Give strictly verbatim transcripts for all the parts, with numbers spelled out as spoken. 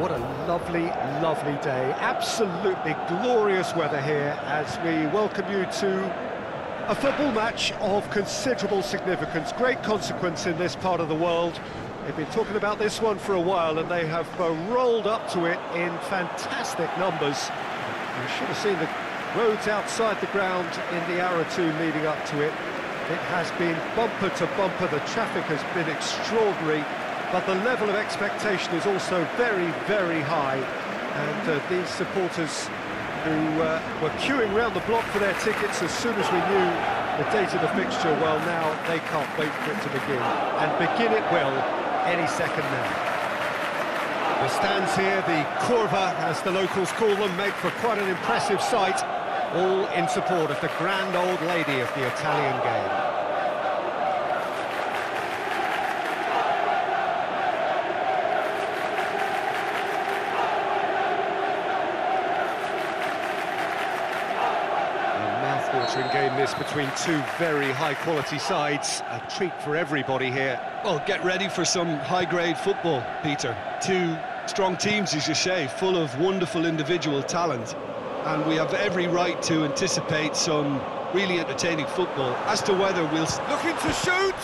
what a lovely, lovely day. Absolutely glorious weather here as we welcome you to a football match of considerable significance. Great consequence in this part of the world. They've been talking about this one for a while and they have uh, rolled up to it in fantastic numbers. You should have seen the roads outside the ground in the hour or two leading up to it. It has been bumper to bumper, the traffic has been extraordinary, but the level of expectation is also very, very high. And uh, these supporters who uh, were queuing round the block for their tickets as soon as we knew the date of the fixture, well, now they can't wait for it to begin. And begin it will any second now. The stands here, the Curva, as the locals call them, make for quite an impressive sight, all in support of the grand old lady of the Italian game. A mouth-watering game this between two very high-quality sides, a treat for everybody here. Well, get ready for some high-grade football, Peter. Two strong teams, as you say, full of wonderful individual talent, and we have every right to anticipate some really entertaining football. As to whether we'll... Looking to shoot!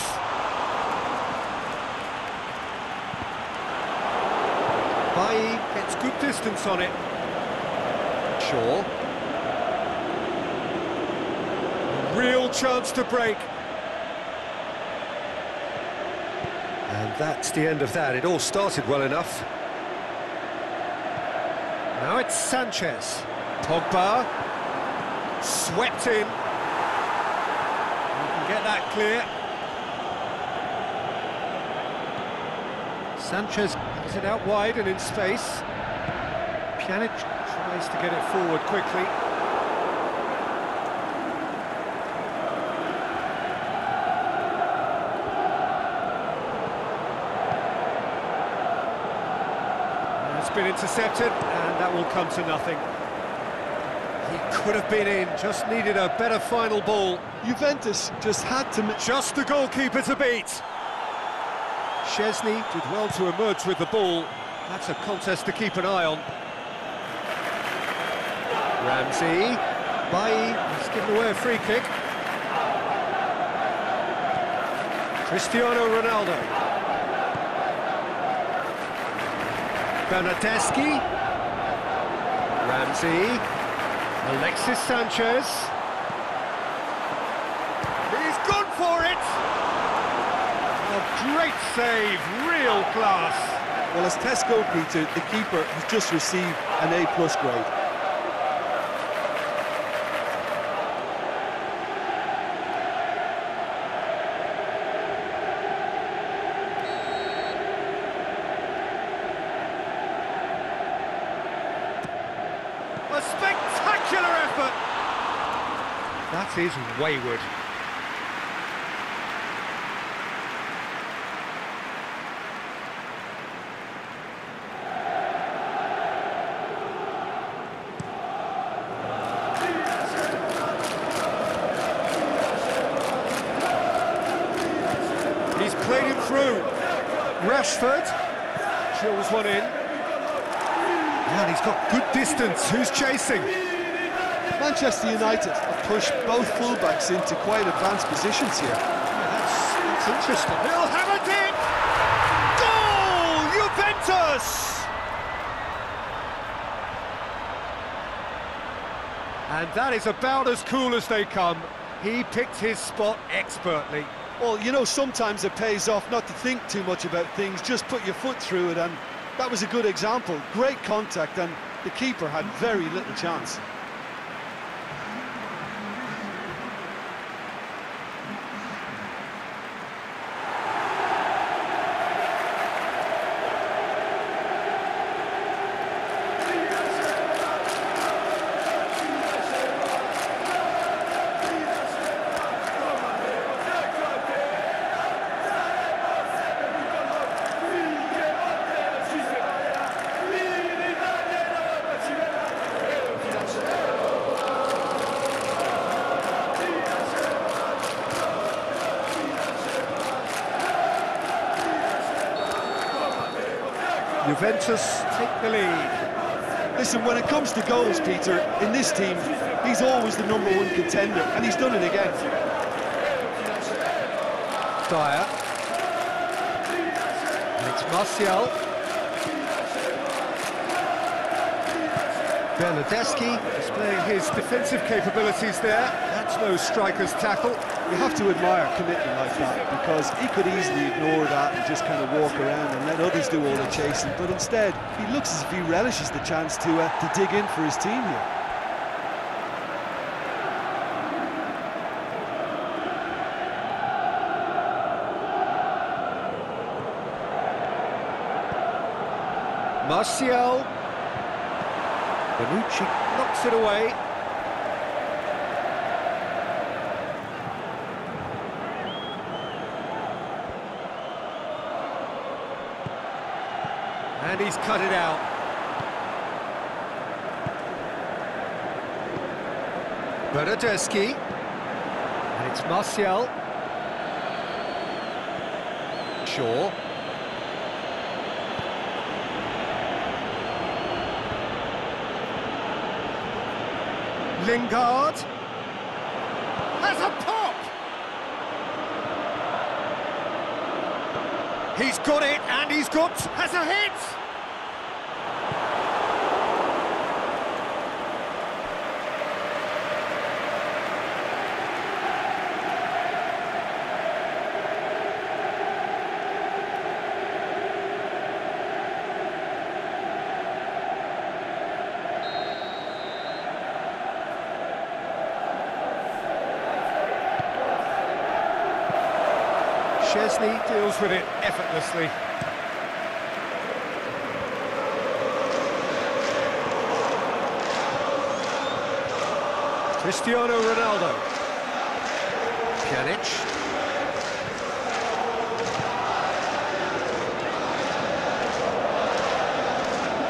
Bailly gets good distance on it. Shaw. Real chance to break. And that's the end of that. It all started well enough. Now it's Sanchez. Pogba. Swept in. You can get that clear. Sanchez has it out wide and in space. Pjanić tries to get it forward quickly. Been intercepted, and that will come to nothing. He could have been in, just needed a better final ball. Juventus just had to... Just the goalkeeper to beat. Szczesny did well to emerge with the ball. That's a contest to keep an eye on. Ramsey. Bailly has given away a free kick. Cristiano Ronaldo. Bernardeschi, Ramsey, Alexis Sanchez, he's gone for it! A great save, real class. Well, as Tesco, Peter, the keeper has just received an A plus grade. A spectacular effort! That is wayward. He's played it through. Rashford chills one in. And he's got good distance. Who's chasing? Manchester United have pushed both fullbacks into quite advanced positions here. Yeah, that's, that's interesting. He'll have a dip! Goal! Juventus! And that is about as cool as they come. He picked his spot expertly. Well, you know, sometimes it pays off not to think too much about things, just put your foot through it, and that was a good example. Great contact, and the keeper had very little chance. That's Juventus take the lead. Listen, when it comes to goals, Peter, in this team, he's always the number one contender, and he's done it again. Dyer. And it's Martial. Bernardeschi displaying his defensive capabilities there. That's no striker's tackle. You have to admire commitment like that, because he could easily ignore that and just kind of walk around and let others do all the chasing. But instead, he looks as if he relishes the chance to, uh, to dig in for his team here. Martial. Bonucci knocks it away. And he's cut it out. Bernardeschi. And it's Martial. Shaw. Lingard. That's a pop! He's got it, and he's got... That's a hit! Szczesny deals with it effortlessly. Cristiano Ronaldo. Pjanić.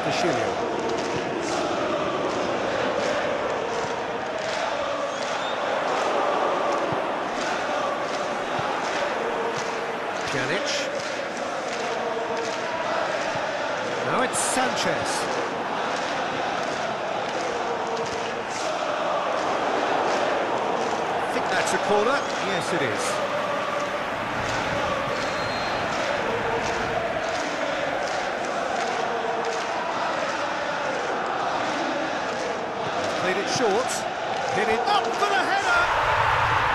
De Sciglio. Pjanić. Now it's Sanchez. I think that's a corner. Yes, it is. Played it short. Hit it up for the header.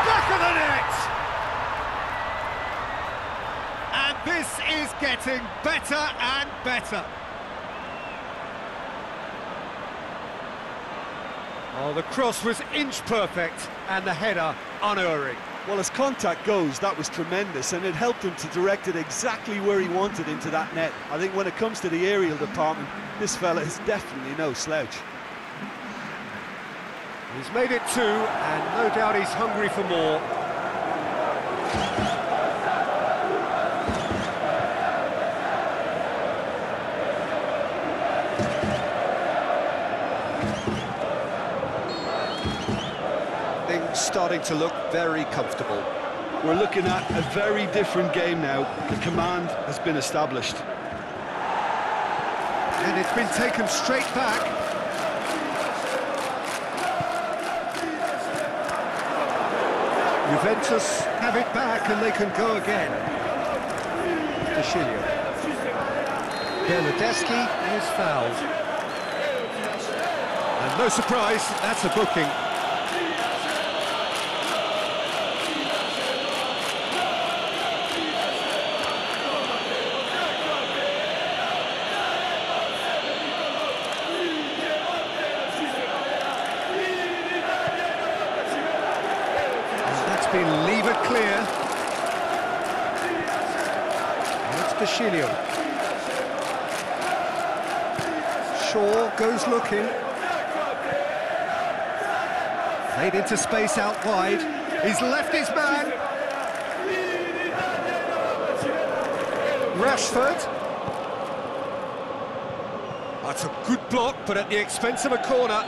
Back of the net. This is getting better and better. Oh, the cross was inch perfect and the header unerring. Well, as contact goes, that was tremendous, and it helped him to direct it exactly where he wanted into that net. I think when it comes to the aerial department, this fella is definitely no slouch. He's made it two, and no doubt he's hungry for more. Starting to look very comfortable. We're looking at a very different game now. The command has been established. And it's been taken straight back. Juventus have it back and they can go again. De Sciglio. Bernardeschi is fouled. And no surprise, that's a booking. Been lever clear. That's De Sciglio. Shaw goes looking. Made into space out wide. He's left his man. Rashford. That's a good block, but at the expense of a corner.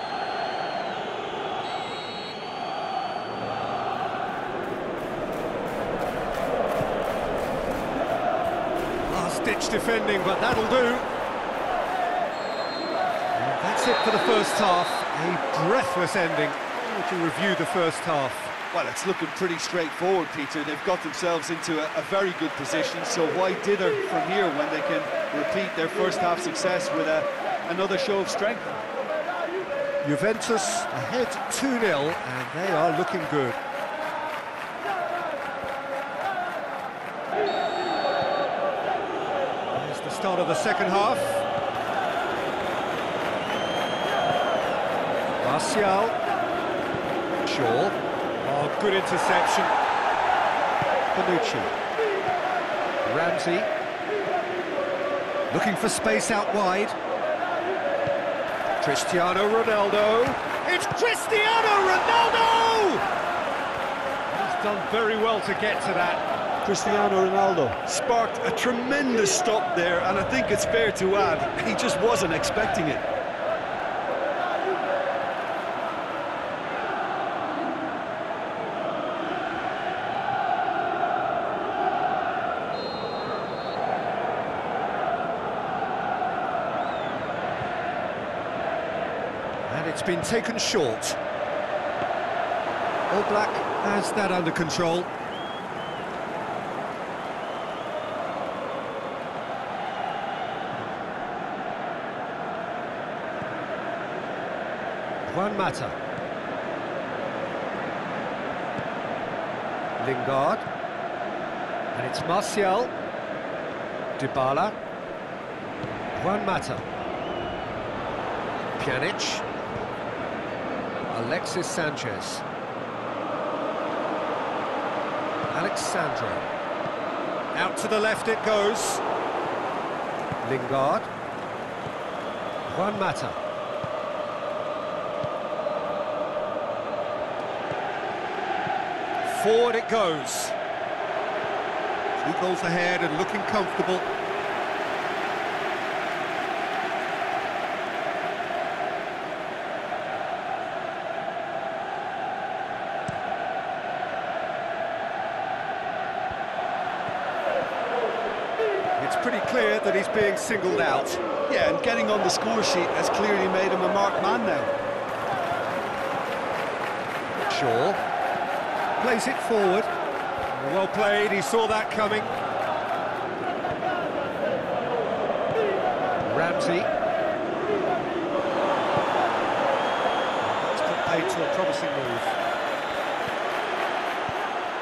Ditch defending, but that'll do. for the first half, a breathless ending. To review the first half. Well, it's looking pretty straightforward, Peter. They've got themselves into a, a very good position, so why dither from here when they can repeat their first half success with a, another show of strength? Juventus ahead two nil, and they are looking good. There's the start of the second half. Martial. Sure. Oh, good interception. Bonucci. Ramsey. Looking for space out wide. Cristiano Ronaldo. It's Cristiano Ronaldo! He's done very well to get to that. Cristiano Ronaldo sparked a tremendous stop there, and I think it's fair to add, he just wasn't expecting it. It's been taken short. Oblak has that under control. Juan Mata. Lingard. And it's Martial. Dybala. Juan Mata. Pjanić. Alexis Sanchez. Alexandro. Out to the left it goes. Lingard. Juan Mata. Forward it goes. Two goals ahead and looking comfortable. Pretty clear that he's being singled out. Yeah, and getting on the score sheet has clearly made him a marked man now. Shaw plays it forward. Well played, he saw that coming. Ramsey. That's been paid to a promising move.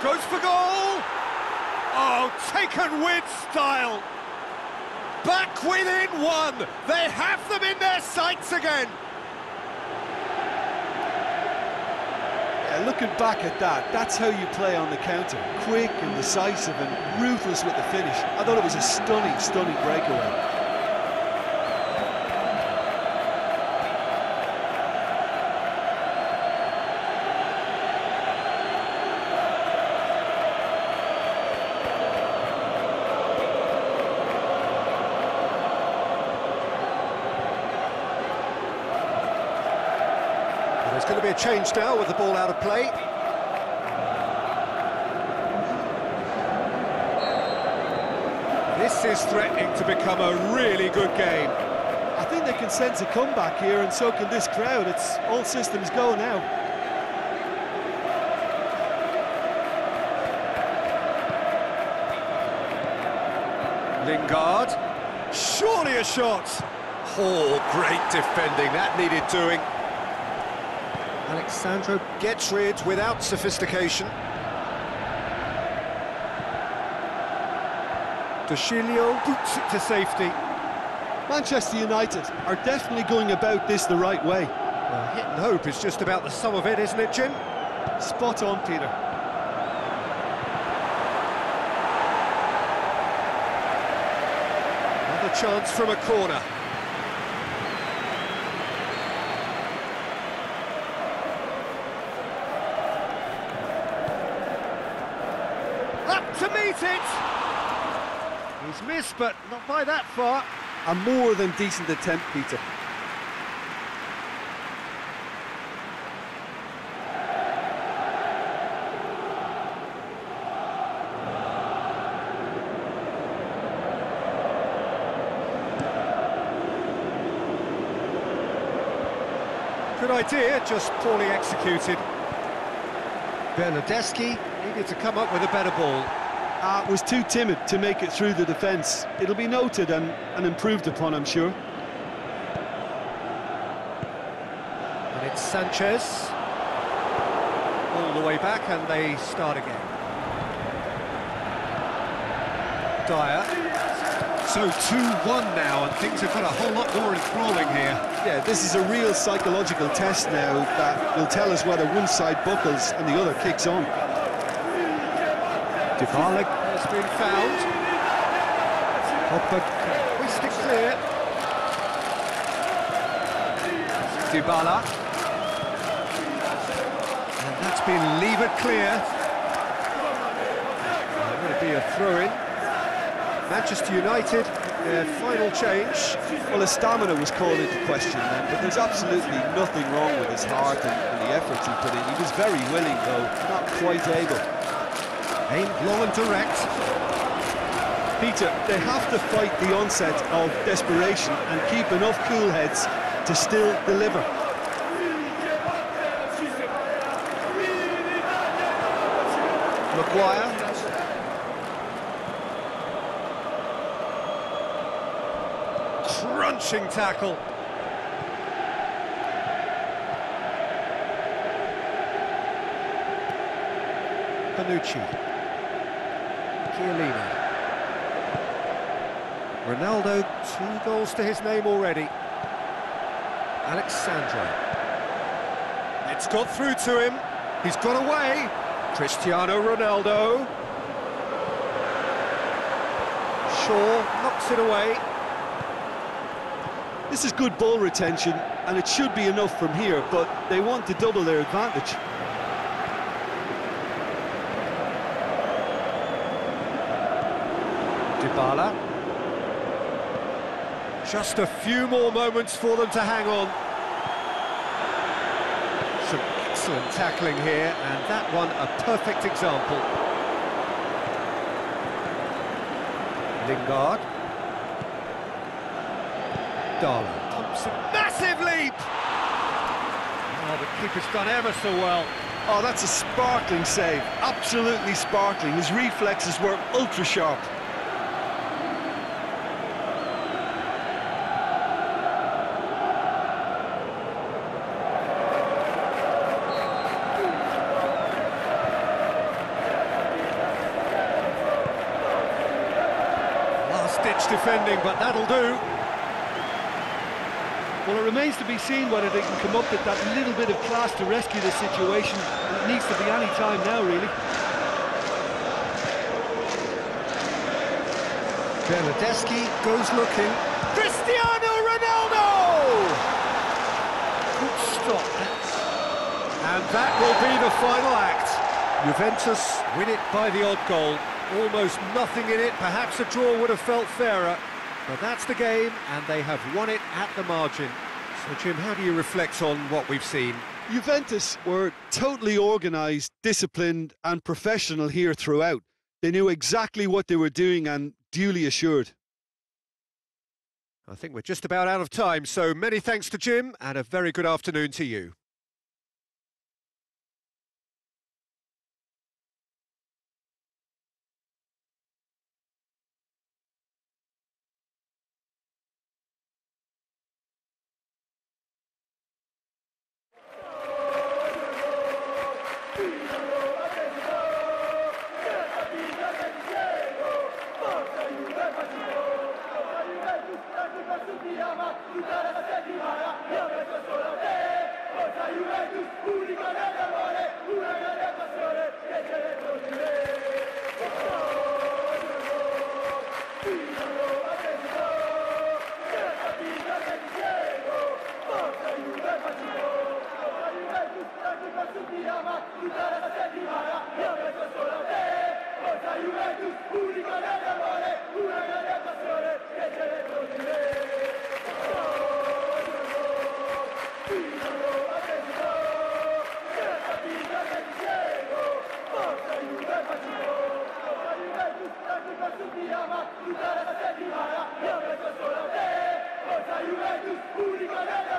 Goes for goal! Oh, taken with style! Back within one! They have them in their sights again! Yeah, looking back at that, that's how you play on the counter. Quick and decisive and ruthless with the finish. I thought it was a stunning, stunning breakaway. It's going to be a change now with the ball out of play. This is threatening to become a really good game. I think they can sense a comeback here, and so can this crowd. It's all systems go now. Lingard, surely a shot. Oh, great defending, that needed doing. Alexandro gets rid without sophistication. De Sciglio boots it to safety. Manchester United are definitely going about this the right way. Well, hit and hope is just about the sum of it, isn't it, Jim? Spot on, Peter. Another chance from a corner. To meet it! He's missed, but not by that far. A more than decent attempt, Peter. Good idea, just poorly executed. Bernardeschi needed to come up with a better ball. Uh, was too timid to make it through the defence. It'll be noted and, and improved upon, I'm sure. And it's Sanchez. All the way back, and they start again. Dyer. So two one now, and things have got a whole lot more enthralling here. Yeah, this is a real psychological test now that will tell us whether one side buckles and the other kicks on. Dybala has been found. Pogba, we stick clear. Dybala. And that's been levered clear. It's going to be a throw-in. Manchester United, their final change. Well, his stamina was called into question then, but there's absolutely nothing wrong with his heart and, and the effort he put in. He was very willing, though, not quite able. Aimed low and direct. Peter, they have to fight the onset of desperation and keep enough cool heads to still deliver. Maguire. Crunching tackle. Bonucci. Chiellini. Ronaldo, two goals to his name already. Alexandro. It's got through to him. He's got away. Cristiano Ronaldo. Shaw knocks it away. This is good ball retention, and it should be enough from here, but they want to double their advantage. Dybala. Just a few more moments for them to hang on. Some excellent tackling here, and that one a perfect example. Lingard. Darlow. Thompson. Massive leap! Oh, the keeper's done ever so well. Oh, that's a sparkling save. Absolutely sparkling. His reflexes were ultra sharp. Defending, but that'll do. Well, it remains to be seen whether they can come up with that little bit of class to rescue the situation. It needs to be any time now, really. Bernardeschi goes looking. Cristiano Ronaldo! Good stop. And that will be the final act. Juventus win it by the odd goal. Almost nothing in it, perhaps a draw would have felt fairer, but that's the game, and they have won it at the margin. So, Jim, how do you reflect on what we've seen? Juventus were totally organised, disciplined and professional here throughout. They knew exactly what they were doing and duly assured. I think we're just about out of time, so many thanks to Jim, and a very good afternoon to you. Juventus, hooligan!